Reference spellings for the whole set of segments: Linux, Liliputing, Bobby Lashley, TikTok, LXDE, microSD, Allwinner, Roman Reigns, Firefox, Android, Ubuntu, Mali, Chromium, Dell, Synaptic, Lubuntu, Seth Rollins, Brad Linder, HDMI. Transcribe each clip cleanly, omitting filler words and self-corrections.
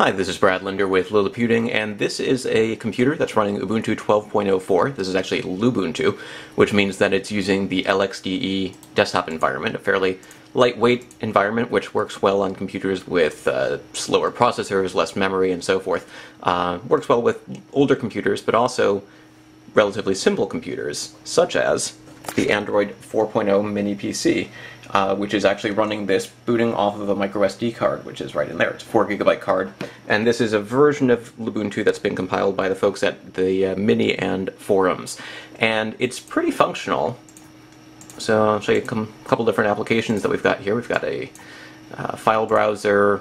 Hi, this is Brad Linder with Liliputing, and this is a computer that's running Ubuntu 12.04. This is actually Lubuntu, which means that it's using the LXDE desktop environment, a fairly lightweight environment which works well on computers with slower processors, less memory, and so forth. Works well with older computers, but also relatively simple computers, such as the Android 4.0 mini PC. Which is actually running this booting off of a microSD card, which is right in there. It's a 4 GB card, and this is a version of Lubuntu that's been compiled by the folks at the Mini and forums, and it's pretty functional. So I'll show you a couple different applications that we've got here. We've got a file browser,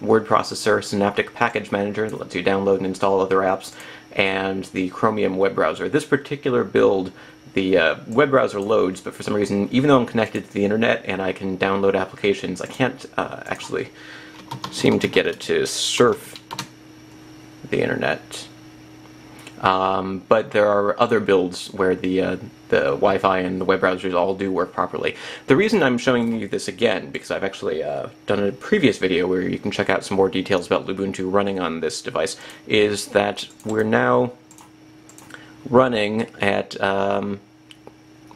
word processor, Synaptic package manager that lets you download and install other apps, and the Chromium web browser. This particular build, the web browser loads, but for some reason, even though I'm connected to the internet and I can download applications, I can't actually seem to get it to surf the internet. But there are other builds where the Wi-Fi and the web browsers all do work properly. The reason I'm showing you this again, because I've actually done a previous video where you can check out some more details about Lubuntu running on this device, is that we're now running at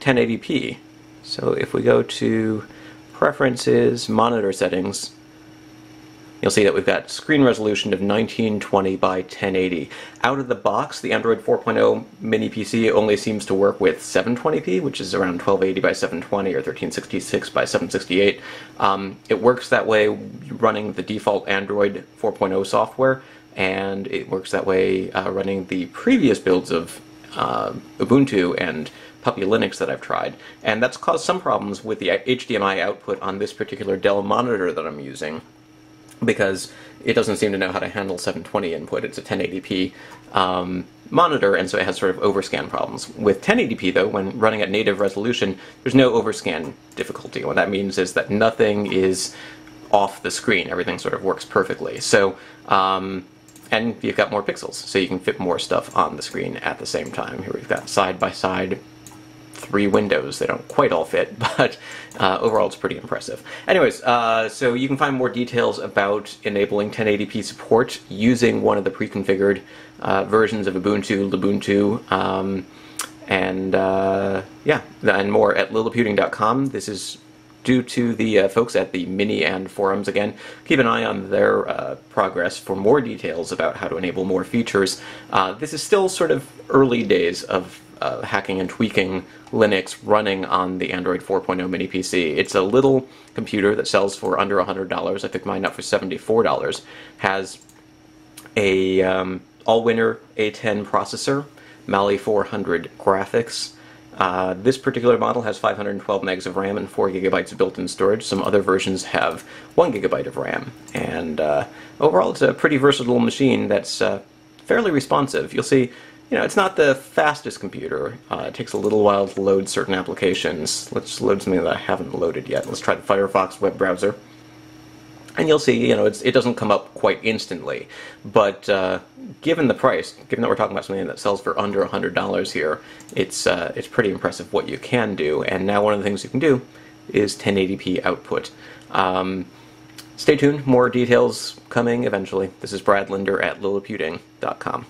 1080p. So if we go to Preferences, Monitor Settings, you'll see that we've got screen resolution of 1920 by 1080. Out of the box, the Android 4.0 mini PC only seems to work with 720p, which is around 1280 by 720 or 1366 by 768. It works that way running the default Android 4.0 software, and it works that way running the previous builds of Ubuntu and Puppy Linux that I've tried, and that's caused some problems with the HDMI output on this particular Dell monitor that I'm using, because it doesn't seem to know how to handle 720 input. It's a 1080p monitor, and so it has sort of overscan problems. With 1080p, though, when running at native resolution, there's no overscan difficulty. And what that means is that nothing is off the screen. Everything sort of works perfectly. So, and you've got more pixels, so you can fit more stuff on the screen at the same time. Here we've got side-by-side three windows. They don't quite all fit, but overall it's pretty impressive. Anyways, so you can find more details about enabling 1080p support using one of the pre-configured versions of Ubuntu, Lubuntu, and more at liliputing.com. This is due to the folks at the Mini and forums again. Keep an eye on their progress for more details about how to enable more features. This is still sort of early days of hacking and tweaking Linux running on the Android 4.0 mini PC. It's a little computer that sells for under $100. I think mine up for $74. Has a Allwinner A10 processor, Mali 400 graphics. This particular model has 512 megs of RAM and 4 GB of built-in storage. Some other versions have 1 GB of RAM. And overall, it's a pretty versatile machine that's fairly responsive. You'll see, you know, it's not the fastest computer. It takes a little while to load certain applications. Let's load something that I haven't loaded yet. Let's try the Firefox web browser. And you'll see, you know, it doesn't come up quite instantly. But given the price, given that we're talking about something that sells for under $100 here, it's pretty impressive what you can do. And now one of the things you can do is 1080p output. Stay tuned. More details coming eventually. This is Brad Linder at liliputing.com.